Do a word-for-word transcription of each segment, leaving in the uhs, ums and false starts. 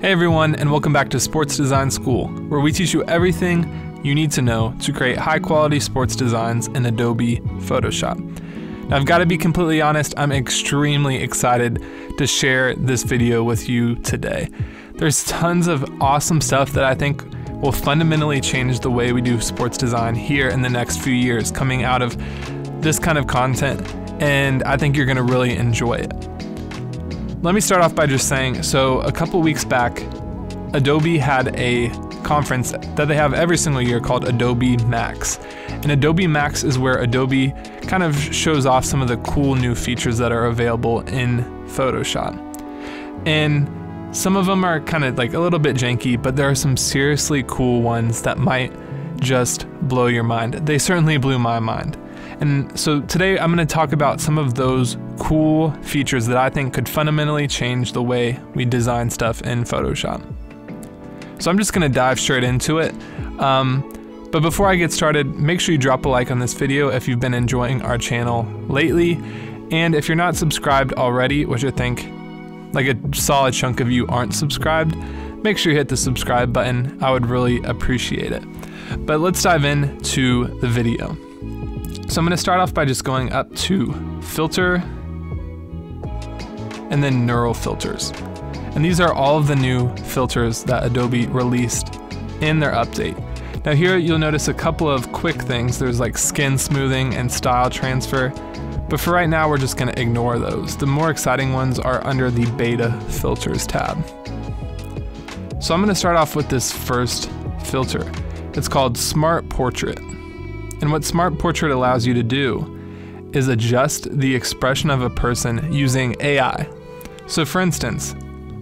Hey everyone, and welcome back to Sports Design School, where we teach you everything you need to know to create high-quality sports designs in Adobe Photoshop. Now, I've got to be completely honest, I'm extremely excited to share this video with you today. There's tons of awesome stuff that I think will fundamentally change the way we do sports design here in the next few years coming out of this kind of content, and I think you're going to really enjoy it. Let me start off by just saying, so a couple weeks back, Adobe had a conference that they have every single year called Adobe Max. And Adobe Max is where Adobe kind of shows off some of the cool new features that are available in Photoshop. And some of them are kind of like a little bit janky, but there are some seriously cool ones that might just blow your mind. They certainly blew my mind. And so today I'm going to talk about some of those cool features that I think could fundamentally change the way we design stuff in Photoshop. So I'm just going to dive straight into it. Um, but before I get started, make sure you drop a like on this video if you've been enjoying our channel lately. And if you're not subscribed already, which I think like a solid chunk of you aren't subscribed, make sure you hit the subscribe button. I would really appreciate it. But let's dive into the video. So I'm going to start off by just going up to Filter and then Neural Filters. And these are all of the new filters that Adobe released in their update. Now here you'll notice a couple of quick things. There's like skin smoothing and style transfer. But for right now, we're just going to ignore those. The more exciting ones are under the Beta Filters tab. So I'm going to start off with this first filter. It's called Smart Portrait. And what Smart Portrait allows you to do is adjust the expression of a person using A I. So for instance,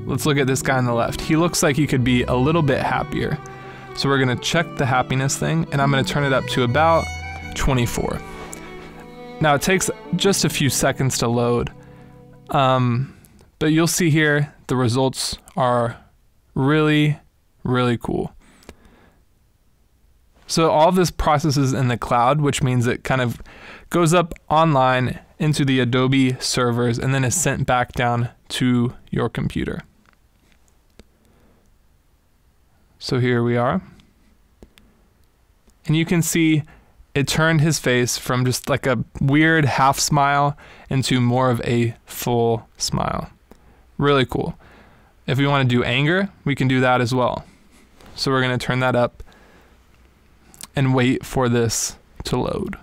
let's look at this guy on the left. He looks like he could be a little bit happier. So we're gonna check the happiness thing, and I'm gonna turn it up to about twenty-four. Now it takes just a few seconds to load, um, but you'll see here the results are really, really cool. So all this processes in the cloud, which means it kind of goes up online into the Adobe servers and then is sent back down to your computer. So here we are. And you can see it turned his face from just like a weird half smile into more of a full smile. Really cool. If we want to do anger, we can do that as well. So we're going to turn that up and wait for this to load.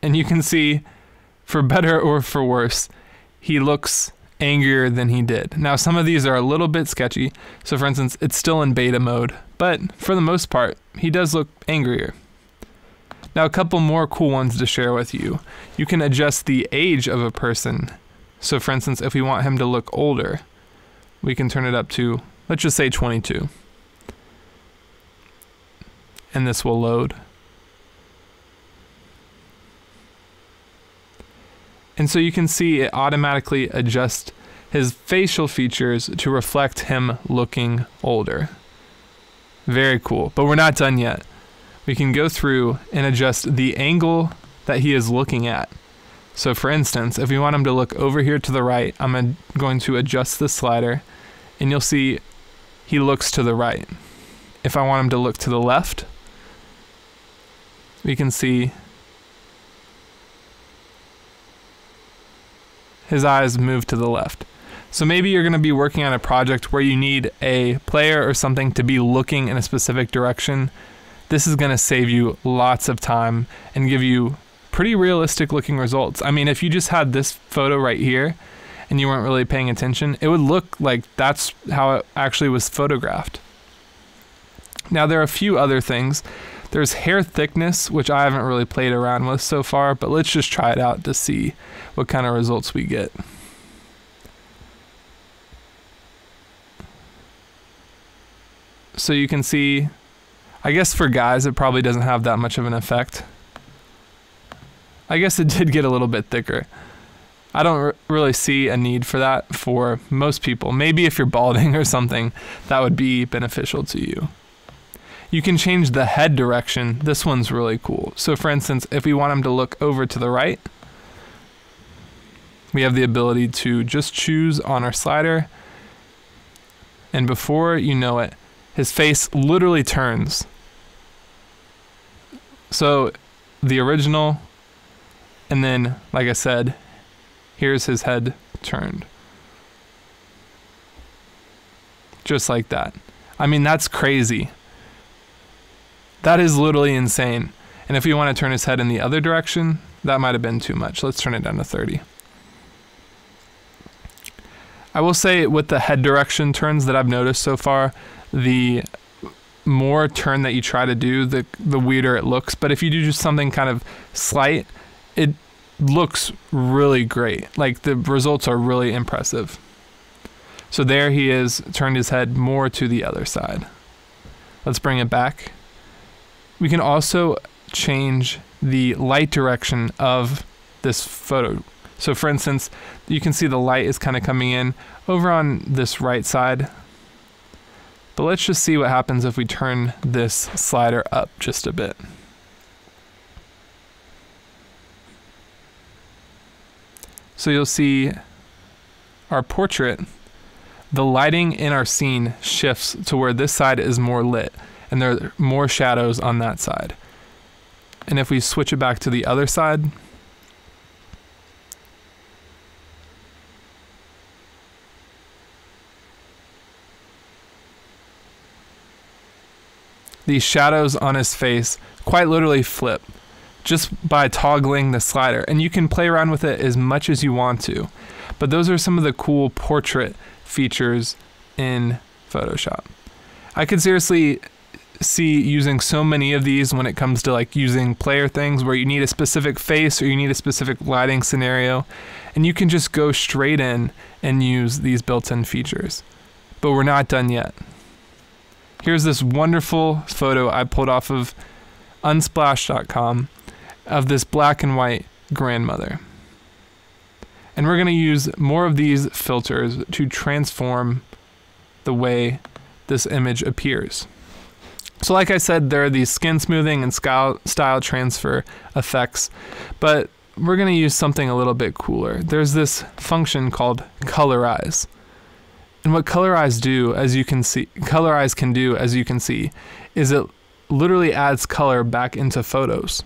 And you can see, for better or for worse, he looks angrier than he did. Now some of these are a little bit sketchy, so for instance, it's still in beta mode, but for the most part, he does look angrier. Now a couple more cool ones to share with you. You can adjust the age of a person. So for instance, if we want him to look older, we can turn it up to, let's just say twenty-two. And this will load. And so you can see it automatically adjusts his facial features to reflect him looking older. Very cool, but we're not done yet. We can go through and adjust the angle that he is looking at. So for instance, if we want him to look over here to the right, I'm going to adjust the slider. And you'll see he looks to the right. If I want him to look to the left, we can see his eyes move to the left. So maybe you're going to be working on a project where you need a player or something to be looking in a specific direction. This is going to save you lots of time and give you pretty realistic looking results. I mean, if you just had this photo right here, and you weren't really paying attention, it would look like that's how it actually was photographed. Now there are a few other things. There's hair thickness, which I haven't really played around with so far, but let's just try it out to see what kind of results we get. So you can see, I guess for guys it probably doesn't have that much of an effect. I guess it did get a little bit thicker. I don't really see a need for that for most people. Maybe if you're balding or something, that would be beneficial to you. You can change the head direction. This one's really cool. So for instance, if we want him to look over to the right, we have the ability to just choose on our slider, and before you know it, his face literally turns. So the original, and then, like I said, here's his head turned. Just like that. I mean, that's crazy. That is literally insane. And if we want to turn his head in the other direction, that might have been too much. Let's turn it down to thirty. I will say with the head direction turns that I've noticed so far, the more turn that you try to do, the, the weirder it looks. But if you do just something kind of slight, it looks really great. Like, the results are really impressive. So there he is, turned his head more to the other side. Let's bring it back. We can also change the light direction of this photo. So for instance, you can see the light is kind of coming in over on this right side. But let's just see what happens if we turn this slider up just a bit. So you'll see our portrait, the lighting in our scene shifts to where this side is more lit and there are more shadows on that side. And if we switch it back to the other side, these shadows on his face quite literally flip just by toggling the slider. And you can play around with it as much as you want to. But those are some of the cool portrait features in Photoshop. I could seriously see using so many of these when it comes to like using player things where you need a specific face or you need a specific lighting scenario. And you can just go straight in and use these built-in features. But we're not done yet. Here's this wonderful photo I pulled off of unsplash dot com of this black and white grandmother. And we're going to use more of these filters to transform the way this image appears. So like I said, there are these skin smoothing and style transfer effects, but we're going to use something a little bit cooler. There's this function called colorize. And what colorize do, as you can see, colorize can do, as you can see, is it literally adds color back into photos.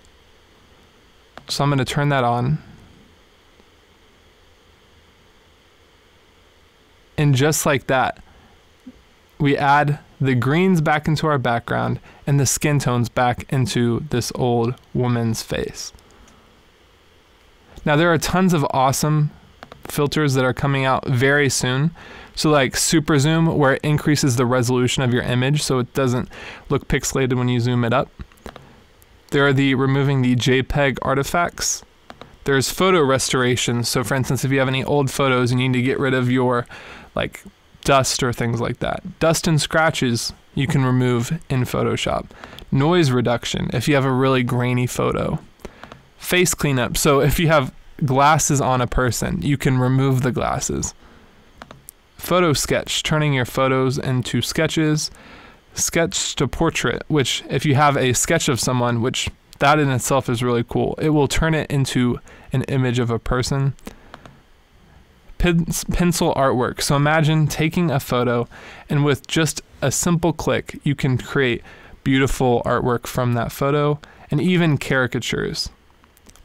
So I'm going to turn that on. And just like that, we add the greens back into our background and the skin tones back into this old woman's face. Now there are tons of awesome filters that are coming out very soon. So like super zoom, where it increases the resolution of your image so it doesn't look pixelated when you zoom it up. There are the removing the JPEG artifacts. There's photo restoration. So for instance, if you have any old photos and you need to get rid of your like dust or things like that. Dust and scratches you can remove in Photoshop. Noise reduction if you have a really grainy photo. Face cleanup. So if you have glasses on a person, you can remove the glasses. Photo sketch, turning your photos into sketches. Sketch to portrait, which if you have a sketch of someone, which that in itself is really cool, it will turn it into an image of a person. Pencil artwork. So imagine taking a photo and with just a simple click, you can create beautiful artwork from that photo and even caricatures.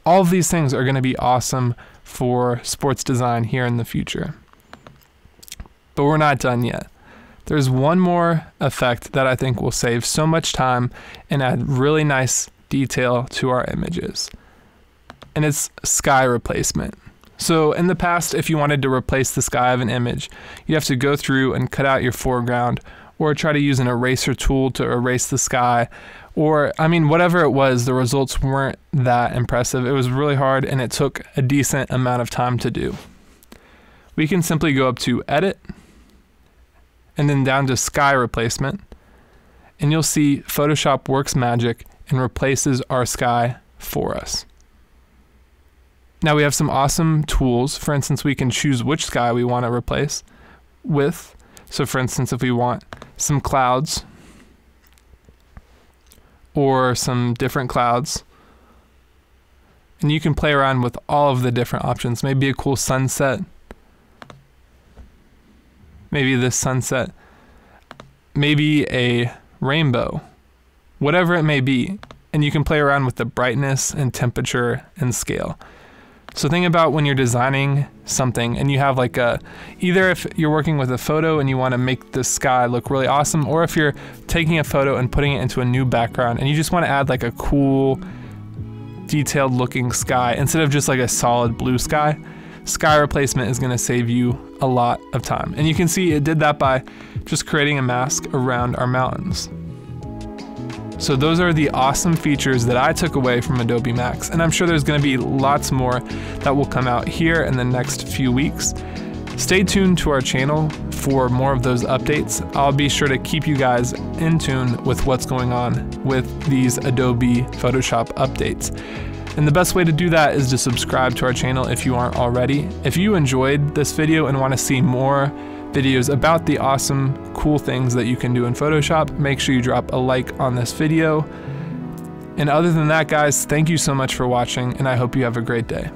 All of these things are going to be awesome for sports design here in the future. But we're not done yet. There's one more effect that I think will save so much time and add really nice detail to our images. And it's sky replacement. So in the past, if you wanted to replace the sky of an image, you'd have to go through and cut out your foreground or try to use an eraser tool to erase the sky. Or, I mean, whatever it was, the results weren't that impressive. It was really hard and it took a decent amount of time to do. We can simply go up to Edit and then down to Sky Replacement, and you'll see Photoshop works magic and replaces our sky for us. Now we have some awesome tools. For instance, we can choose which sky we want to replace with. So for instance, if we want some clouds or some different clouds, And you can play around with all of the different options. Maybe a cool sunset. Maybe this sunset. Maybe a rainbow. Whatever it may be. And you can play around with the brightness and temperature and scale. So think about when you're designing something and you have like a, either if you're working with a photo and you want to make the sky look really awesome, or if you're taking a photo and putting it into a new background and you just want to add like a cool detailed looking sky instead of just like a solid blue sky, sky replacement is going to save you a lot of time. And you can see it did that by just creating a mask around our mountains. So those are the awesome features that I took away from Adobe Max, and I'm sure there's going to be lots more that will come out here in the next few weeks. Stay tuned to our channel for more of those updates. I'll be sure to keep you guys in tune with what's going on with these Adobe Photoshop updates. And the best way to do that is to subscribe to our channel if you aren't already. If you enjoyed this video and want to see more videos about the awesome, cool things that you can do in Photoshop, make sure you drop a like on this video. And other than that, guys, thank you so much for watching, and I hope you have a great day.